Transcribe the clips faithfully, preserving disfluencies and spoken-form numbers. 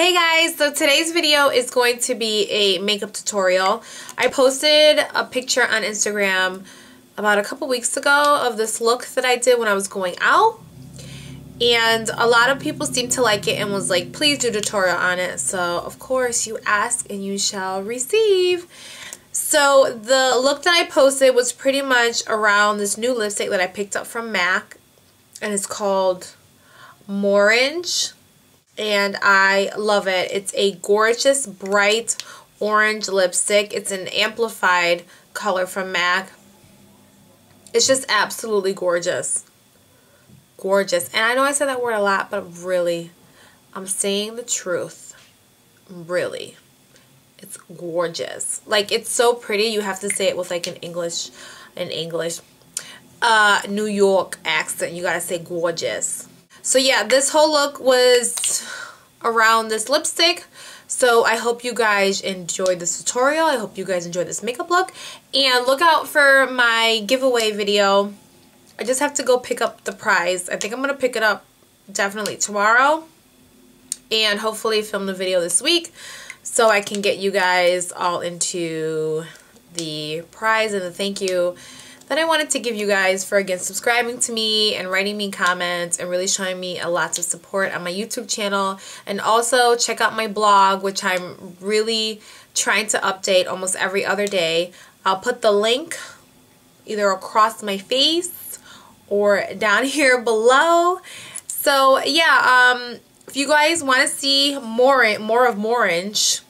Hey guys, so today's video is going to be a makeup tutorial. I posted a picture on Instagram about a couple weeks ago of this look that I did when I was going out, and a lot of people seemed to like it and was like, please do a tutorial on it. So of course, you ask and you shall receive. So the look that I posted was pretty much around this new lipstick that I picked up from MAC, and it's called Morange. And I love it. It's a gorgeous bright orange lipstick. It's an amplified color from MAC. It's just absolutely gorgeous. Gorgeous. And I know I said that word a lot, but really, I'm saying the truth. Really. It's gorgeous. Like, it's so pretty. You have to say it with like an English, an English, uh, New York accent. You gotta say gorgeous. So yeah, this whole look was around this lipstick. So I hope you guys enjoyed this tutorial. I hope you guys enjoyed this makeup look. And look out for my giveaway video. I just have to go pick up the prize. I think I'm going to pick it up definitely tomorrow. And hopefully film the video this week, so I can get you guys all into the prize and the thank you that I wanted to give you guys for, again, subscribing to me and writing me comments and really showing me a lot of support on my YouTube channel. And also check out my blog, which I'm really trying to update almost every other day. I'll put the link either across my face or down here below. So yeah, um, if you guys want to see more, more of Morange,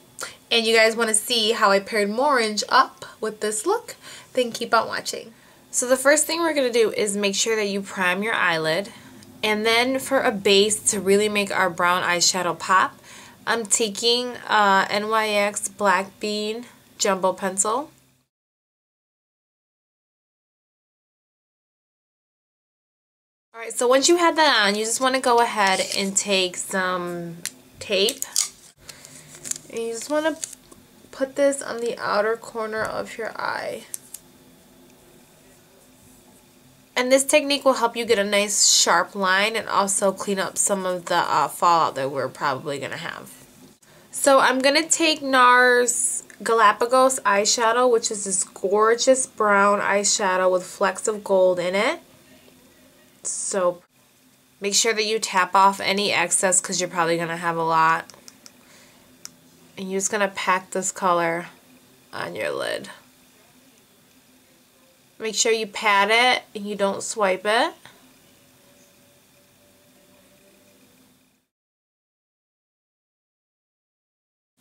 and you guys want to see how I paired Morange up with this look, then keep on watching. So the first thing we're going to do is make sure that you prime your eyelid. And then for a base to really make our brown eyeshadow pop, I'm taking uh, N Y X Black Bean Jumbo Pencil. Alright, so once you have that on, you just want to go ahead and take some tape. And you just want to put this on the outer corner of your eye. And this technique will help you get a nice sharp line and also clean up some of the uh, fallout that we're probably going to have. So I'm going to take NARS Galapagos eyeshadow, which is this gorgeous brown eyeshadow with flecks of gold in it. So make sure that you tap off any excess because you're probably going to have a lot. And you're just going to pack this color on your lid. Make sure you pat it and you don't swipe it.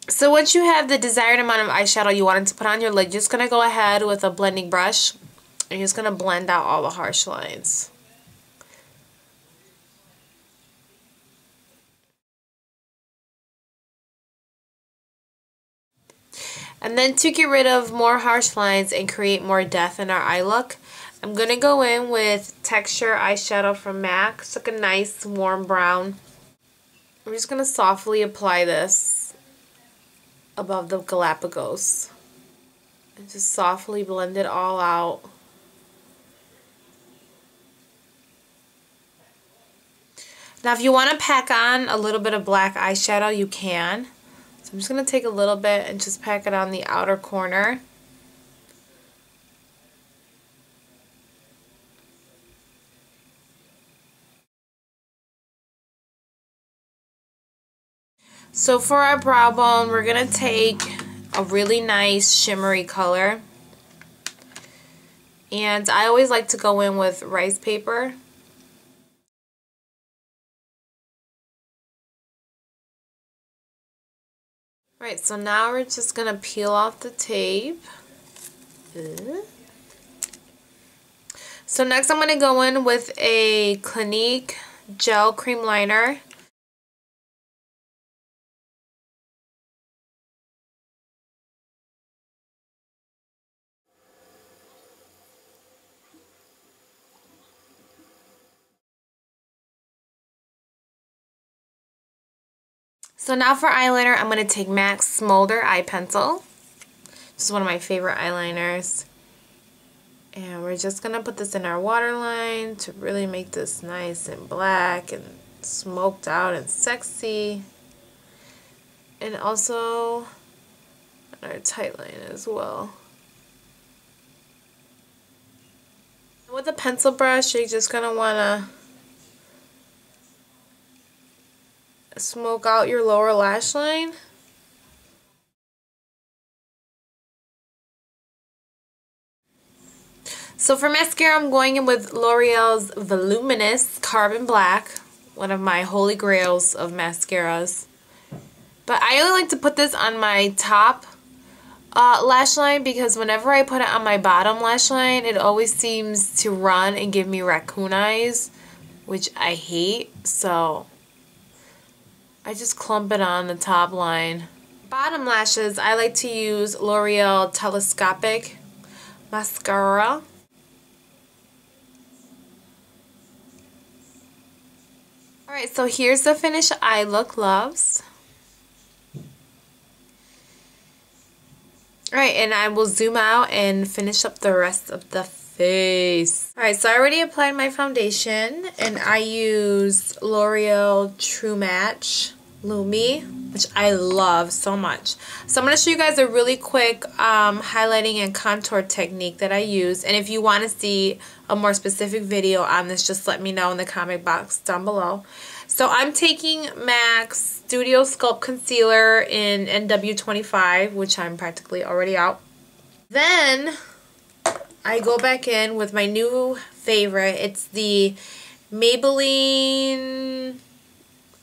So once you have the desired amount of eyeshadow you wanted to put on your lid, you're just going to go ahead with a blending brush and you're just going to blend out all the harsh lines. And then to get rid of more harsh lines and create more depth in our eye look, I'm going to go in with Texture eyeshadow from MAC. It's like a nice warm brown. I'm just going to softly apply this above the Galapagos. And just softly blend it all out. Now if you want to pack on a little bit of black eyeshadow, you can. So I'm just going to take a little bit and just pack it on the outer corner. So for our brow bone, we're going to take a really nice shimmery color. And I always like to go in with rice paper. Alright, so now we're just going to peel off the tape. Ooh. So next I'm going to go in with a Clinique gel cream liner. So now for eyeliner, I'm going to take MAC's Smolder Eye Pencil. This is one of my favorite eyeliners. And we're just going to put this in our waterline to really make this nice and black and smoked out and sexy. and also our tight line as well. With a pencil brush, you're just going to want to smoke out your lower lash line. So for mascara, I'm going in with L'Oreal's Voluminous Carbon Black, one of my holy grails of mascaras. But I only like to put this on my top uh, lash line because whenever I put it on my bottom lash line, it always seems to run and give me raccoon eyes, which I hate. So I just clump it on the top line. Bottom lashes, I like to use L'Oreal Telescopic Mascara. Alright, so here's the finished eye look, loves. Alright, and I will zoom out and finish up the rest of the face. Alright, so I already applied my foundation, and I use L'Oreal True Match Lumi, which I love so much. So I'm going to show you guys a really quick um, highlighting and contour technique that I use. And if you want to see a more specific video on this, just let me know in the comment box down below. So I'm taking M A C Studio Sculpt Concealer in N W twenty-five, which I'm practically already out. Then I go back in with my new favorite. It's the Maybelline...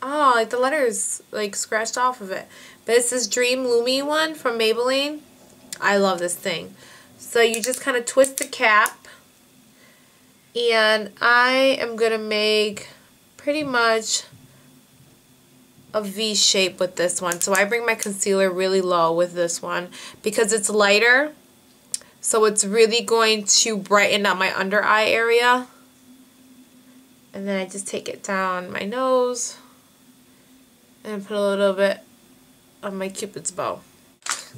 Oh, like the letters like scratched off of it. But it's this Dream Lumi one from Maybelline. I love this thing. So you just kind of twist the cap. And I am going to make pretty much a V shape with this one. So I bring my concealer really low with this one because it's lighter. So it's really going to brighten up my under eye area. And then I just take it down my nose. And put a little bit on my Cupid's bow.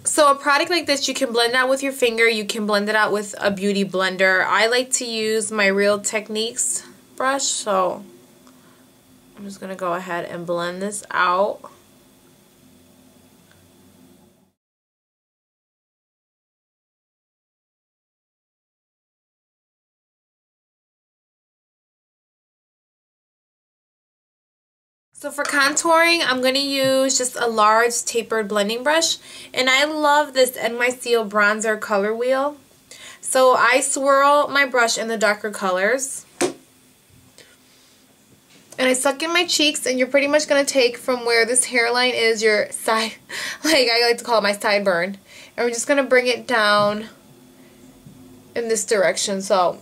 So a product like this, you can blend out with your finger. You can blend it out with a beauty blender. I like to use my Real Techniques brush. So I'm just going to go ahead and blend this out. So for contouring, I'm going to use just a large tapered blending brush. And I love this N Y C Bronzer Color Wheel. So I swirl my brush in the darker colors. And I suck in my cheeks, and you're pretty much going to take from where this hairline is your side, like I like to call it my sideburn. And we're just going to bring it down in this direction. So...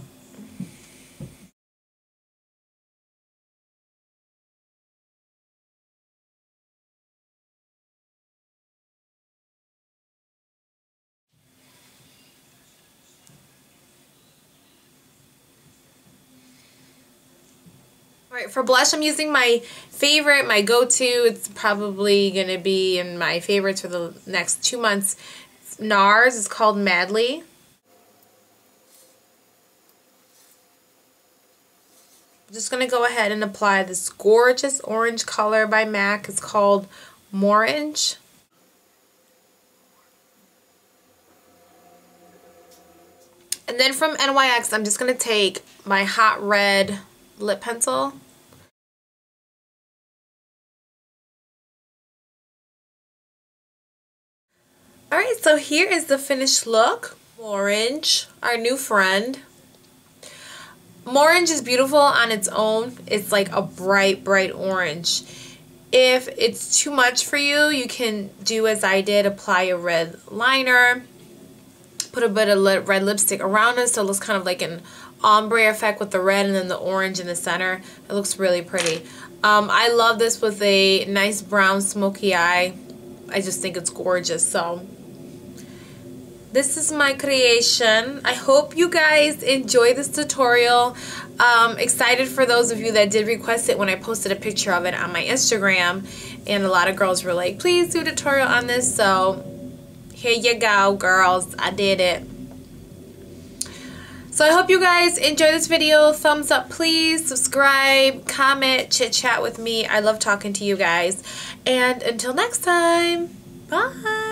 Alright, for blush, I'm using my favorite, my go-to. It's probably going to be in my favorites for the next two months. It's NARS. It's called Madly. I'm just going to go ahead and apply this gorgeous orange color by M A C. It's called Morange. And then from N Y X, I'm just going to take my hot red lip pencil. Alright, so here is the finished look. Morange, our new friend. Morange is beautiful on its own. It's like a bright, bright orange. If it's too much for you, you can do as I did, apply a red liner, put a bit of red lipstick around it so it looks kind of like an ombre effect with the red and then the orange in the center. It looks really pretty. Um, I love this with a nice brown smoky eye. I just think it's gorgeous. So this is my creation. I hope you guys enjoy this tutorial. Um, excited for those of you that did request it when I posted a picture of it on my Instagram. And a lot of girls were like, please do a tutorial on this. So here you go, girls. I did it. So I hope you guys enjoy this video. Thumbs up please, subscribe, comment, chit chat with me. I love talking to you guys. And until next time, bye!